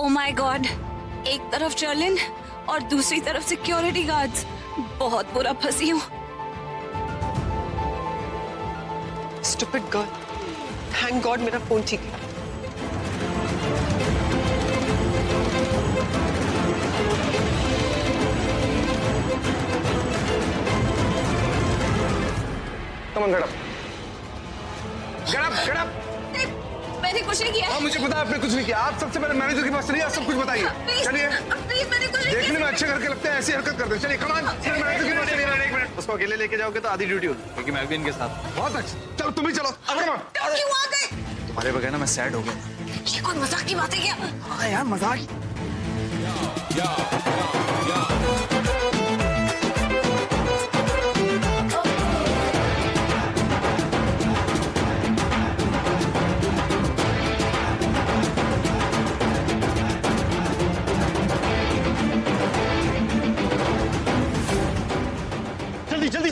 Oh my God, एक तरफ शर्लिन और दूसरी तरफ सिक्योरिटी गार्ड्स। बहुत बुरा फंसी हूँ। स्टूपिड गर्ल, थैंक गॉड मेरा फोन ठीक है। Come on, get up. Get up, get up. मैंने कुछ नहीं किया। मुझे पता आपने कुछ नहीं किया। आप सबसे पहले मैनेजर के पास चलिए, आप सब कुछ बताइए। चलिए। प्लीज मैंने कुछ नहीं किया। देखने में अच्छे करके लगते हैं, ऐसी हरकत करते हैं। चलिए कमान, मैनेजर के पास चलिए। एक मिनट, उसको अकेले लेके जाओगे तो आधी ड्यूटी होगी, क्योंकि मैं भी इनके साथ। बहुत अच्छा, चलो तुम ही चलो। तुम्हारे बगैर ना मैं सैड हो गया। ये कोई मजाक की बात है क्या? हाँ यार मजाक। जल्दी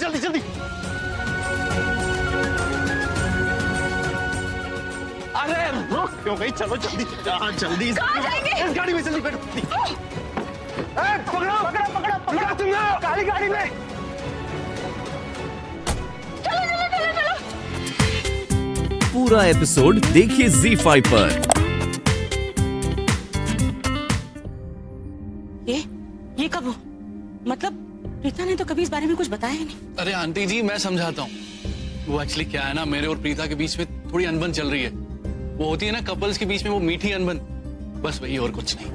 अरे रुक क्यों गई? चलो जल्दी जल्दी इस गाड़ी में जल्दी बैठो। पकड़ो पकड़ो पकड़ो पकड़ो, तुम काली गाड़ी में। चलो चलो चलो चलो। पूरा एपिसोड देखिए Z5 पर। ये कब हो? मतलब प्रीता ने तो कभी इस बारे में कुछ बताया ही नहीं। अरे आंटी जी मैं समझाता हूँ। वो एक्चुअली क्या है ना, मेरे और प्रीता के बीच में थोड़ी अनबन चल रही है। वो होती है ना कपल्स के बीच में, वो मीठी अनबन, बस वही और कुछ नहीं।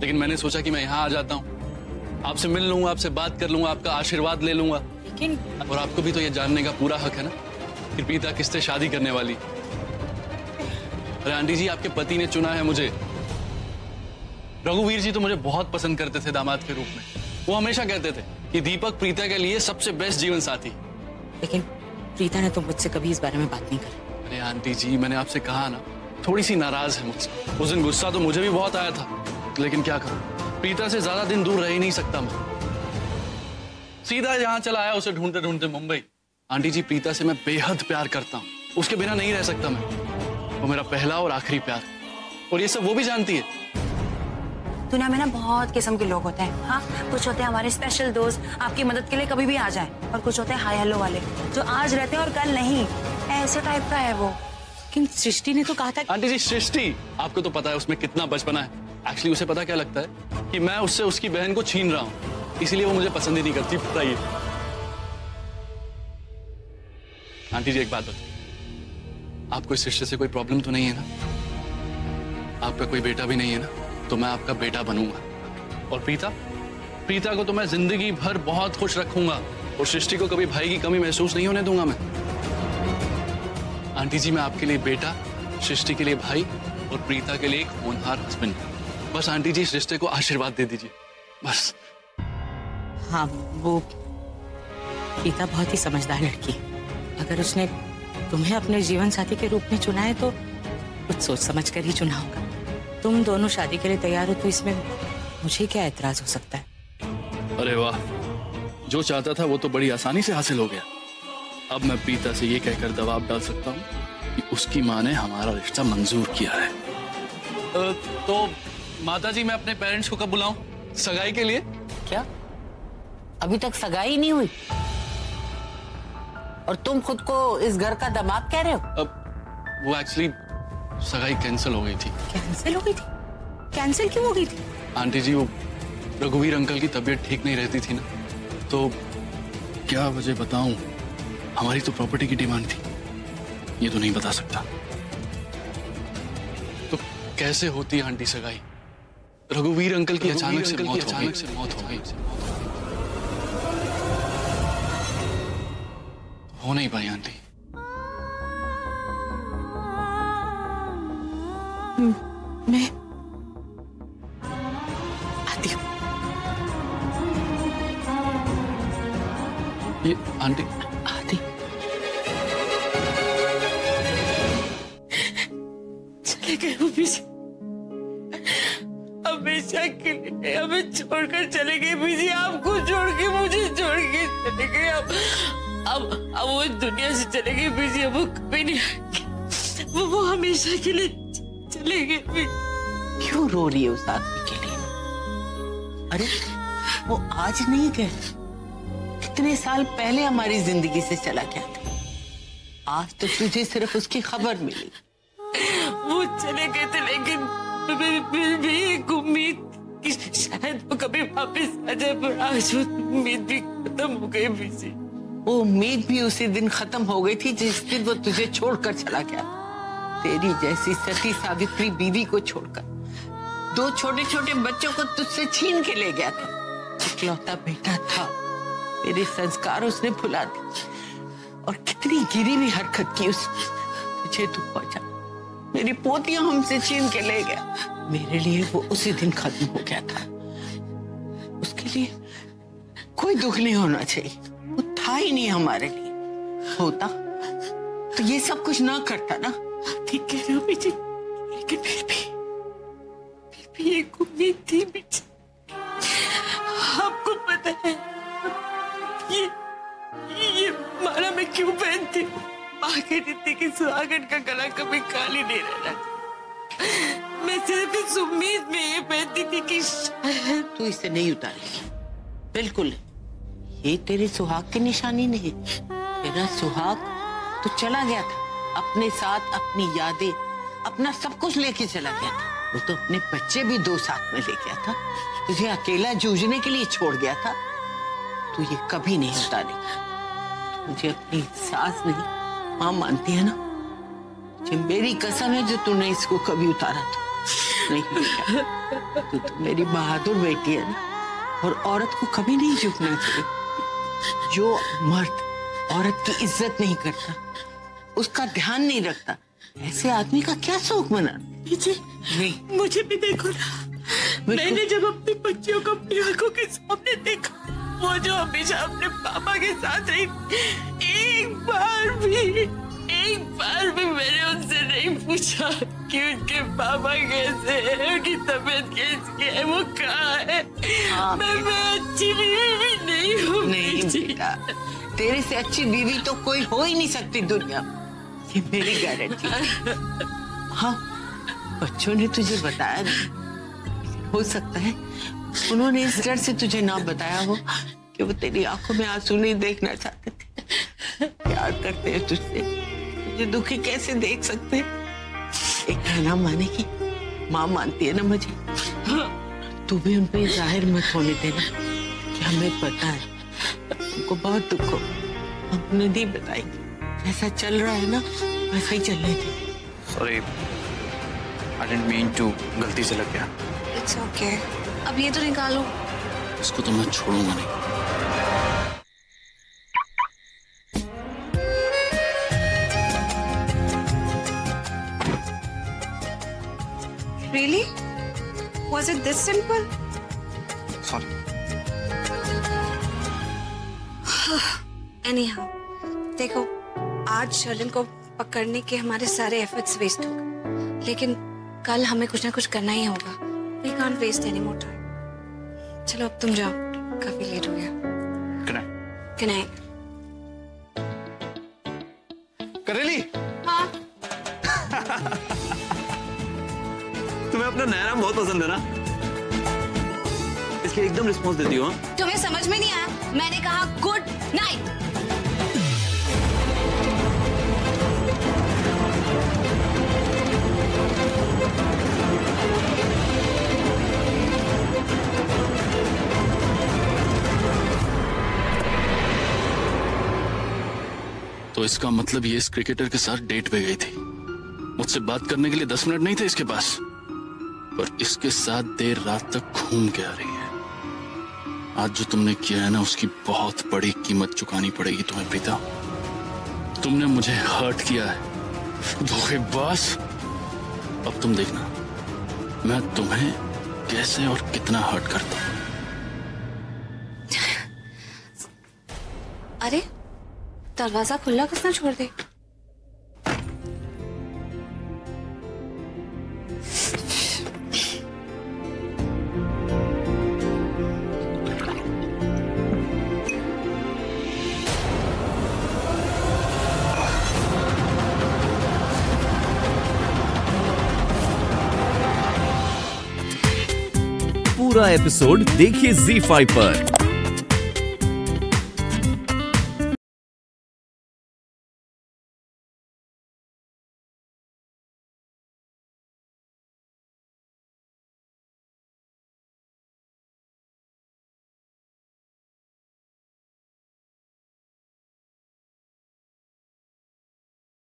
लेकिन मैंने सोचा कि मैं यहाँ आ जाता हूँ, आपसे मिल लूंगा, आपसे बात कर लूंगा, आपका आशीर्वाद ले लूंगा। लेकिन और आपको भी तो ये जानने का पूरा हक है ना कि प्रीता किससे शादी करने वाली। अरे आंटी जी आपके पति ने चुना है मुझे। रघुवीर जी तो मुझे बहुत पसंद करते थे दामाद के रूप में। वो हमेशा कहते थे कि दीपक प्रीता के लिए सबसे बेस्ट जीवन साथी। लेकिन प्रीता ने तो मुझसे कभी इस बारे में बात नहीं करी। अरे आंटी जी मैंने आपसे कहा ना, थोड़ी सी नाराज है मुझसे। उस दिन गुस्सा तो मुझे भी बहुत आया था, लेकिन क्या करूं, प्रीता से ज्यादा दिन दूर रह ही नहीं सकता मैं। सीधा जहां चला आया उसे ढूंढते ढूंढते मुंबई। आंटी जी प्रीता से मैं बेहद प्यार करता हूँ, उसके बिना नहीं रह सकता मैं। वो मेरा पहला और आखिरी प्यार, और ये सब वो भी जानती है। दुनिया में ना बहुत किस्म के लोग होते हैं। हाँ कुछ होते हैं हमारे स्पेशल दोस्त, आपकी मदद के लिए कभी भी आ जाए, और कुछ होते हैं हाय हेलो वाले जो आज रहते हैं और कल नहीं, ऐसे टाइप का है वो। लेकिन सृष्टि ने तो कहा था। आंटी जी सृष्टि, आपको तो पता है उसमें कितना बचपना है। एक्चुअली उसे पता क्या लगता है कि मैं उससे उसकी बहन को छीन रहा हूँ, इसीलिए वो मुझे पसंद ही नहीं करती। बताइए आंटी जी एक बात बताइए, आपको इस रिश्ते से कोई प्रॉब्लम तो नहीं है ना? आपका कोई बेटा भी नहीं है ना? तो मैं आपका बेटा बनूंगा, और प्रीता प्रीता को तो मैं जिंदगी भर बहुत खुश रखूंगा, और सृष्टि को कभी भाई की कमी महसूस नहीं होने दूंगा मैं। आंटी जी मैं आपके लिए बेटा, सृष्टि के लिए भाई, और प्रीता के लिए एक होनहार हस्बैंड। बस आंटी जी इस रिश्ते को आशीर्वाद दे दीजिए बस। हाँ वो प्रीता बहुत ही समझदार लड़की, अगर उसने तुम्हें अपने जीवन साथी के रूप में चुना है तो कुछ सोच समझ कर ही चुना होगा। तुम दोनों शादी के लिए तैयार हो तो इसमें मुझे क्या एतराज हो सकता है? अरे वाह, जो चाहता था वो तो बड़ी आसानी से हासिल हो गया। अब मैं प्रीता से ये कहकर दबाव डाल सकता हूँ कि उसकी माँ ने हमारा रिश्ता मंजूर किया है। तो माता जी मैं अपने पेरेंट्स को कब बुलाऊं सगाई के लिए? क्या अभी तक सगाई नहीं हुई और तुम खुद को इस घर का दामाद कह रहे हो? अब वो एक्चुअली सगाई कैंसिल हो गई थी। कैंसिल हो गई थी? कैंसिल क्यों हो गई थी? आंटी जी वो रघुवीर अंकल की तबीयत ठीक नहीं रहती थी ना, तो क्या वजह बताऊं, हमारी तो प्रॉपर्टी की डिमांड थी, ये तो नहीं बता सकता। तो कैसे होती आंटी सगाई? रघुवीर अंकल की अचानक से मौत हो गई, हो नहीं पाई आंटी। मैं आती हूँ। ये आंटी आती चले गए बीजी, हमेशा के लिए हमें छोड़कर चले गए बीजी। आपको छोड़ के मुझे छोड़ के चले गए। अब वो दुनिया से चले गए बीजी। अब वो कभी नहीं, वो हमेशा के लिए चले गए। क्यों रो रही है उस आदमी के लिए? अरे वो आज नहीं गए, कितने साल पहले हमारी जिंदगी से चला गया था। आज तो तुझे सिर्फ उसकी खबर मिली। वो चले गए थे लेकिन फिर भी एक उम्मीद कि शायद वो कभी वापस आ जाए, पर आज उम्मीद भी खत्म हो गई बीजी। वो उम्मीद भी उसी दिन खत्म हो गई थी जिस दिन वो तुझे छोड़कर चला गया। तेरी जैसी सती सावित्री बीवी को छोड़कर दो छोटे छोटे बच्चों को तुझसे छीन के ले गया था। इकलौता बेटा था, मेरे संस्कार उसने भुला दिए और कितनी गिरी भी हरकत की उसने। तुझे दुख पहुंचा, मेरी पोतियां हमसे छीन के ले गया। मेरे लिए वो उसी दिन खत्म हो गया था। उसके लिए कोई दुख नहीं होना चाहिए, वो था ही नहीं हमारे लिए। होता तो ये सब कुछ ना करता ना। ठीक कह रहे हो बेटी, लेकिन फिर भी एक उम्मीद थी बेटी। आपको पता है ये माला मैं क्यों पहनती हूँ? कहती कि सुहागन का गला कभी खाली नहीं रहना। मैं सिर्फ इस उम्मीद में ये कहती थी कि तू इसे नहीं उतारेगी। बिल्कुल, ये तेरे सुहाग की निशानी नहीं। मेरा सुहाग तो चला गया था, अपने साथ अपनी यादें अपना सब कुछ लेके चला गया था। वो तो अपने बच्चे भी दो साथ में ले गया था, तुझे अकेला जूझने के लिए छोड़ गया था। तू ये कभी नहीं उतारेगी। मुझे अपनी सास नहीं मां मानती है ना, ये मेरी कसम है जो तूने इसको कभी उतारा था नहीं। तू तो मेरी बहादुर बेटी है ना, और औरत को कभी नहीं झुकना चाहिए। जो मर्द औरत की इज्जत नहीं करता, उसका ध्यान नहीं रखता, ऐसे आदमी का क्या शौक मना? नहीं, मुझे भी देखो ना, मैंने जब अपनी बच्चियों को अपनी आंखों के सामने देखा, वो जो हमेशा अपने पापा के साथ रही, एक बार भी मैंने उनसे नहीं पूछा कि उनके पापा कैसे हैं, उनकी तबीयत कैसी है, वो कहाँ है। मैं अच्छी बीवी नहीं हूँ। नहीं बेटा, तेरे से अच्छी बीवी तो कोई हो ही नहीं सकती दुनिया में, ये मेरी गारंटी है। हाँ, बच्चों ने तुझे बताया नहीं, हो सकता है उन्होंने इस डर से तुझे ना बताया हो कि वो तेरी आंखों में आंसू नहीं देखना चाहते थे। प्यार करते हैं तुझसे, तुझे दुखी कैसे देख सकते हैं? एक कहना माने की माँ मानती है ना मुझे। तू भी उन पे जाहिर मत होने देना कि हमें पता है तुमको बहुत दुख हो, हम उन्हें नहीं बताएंगे। जैसा चल रहा है ना वैसा ही चलने दे। Sorry, I didn't mean to, गलती से लग गया। इट्स ओके, अब ये तो निकालो। इसको तो मैं छोड़ूंगा नहीं। Really? Was it this simple? Sorry. Anyhow, देखो, आज शर्लिन को पकड़ने के हमारे सारे एफर्ट्स वेस्ट हो गए, लेकिन कल हमें कुछ ना कुछ करना ही होगा। We can't waste any more time. चलो अब तुम जाओ, काफी लेट हो गया। Good night. Good night. करेली? हाँ। तुम्हें अपना नया नाम बहुत पसंद है ना, इसलिए एकदम रिस्पॉन्स देती हो। तुम्हें समझ में नहीं आया? मैंने कहा गुड नाइट। तो इसका मतलब ये इस क्रिकेटर के साथ डेट पे गई थी। मुझसे बात करने के लिए 10 मिनट नहीं थे इसके पास, पर इसके साथ देर रात तक घूम के आ रही है। आज जो तुमने किया है ना, उसकी बहुत बड़ी कीमत चुकानी पड़ेगी तुम्हें प्रीता। तुमने मुझे हर्ट किया है, धोखेबाज। अब तुम देखना मैं तुम्हें कैसे और कितना हर्ट करता हूं। अरे दरवाजा खुला किसने छोड़ दे? पूरा एपिसोड देखिए Z5 पर।